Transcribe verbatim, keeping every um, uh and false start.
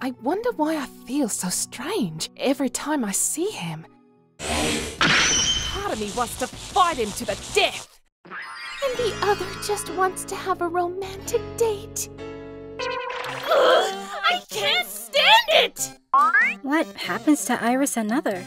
I wonder why I feel so strange every time I see him. Part of me wants to fight him to the death. And the other just wants to have a romantic date. Ugh, I can't stand it! What happens to Iris Another?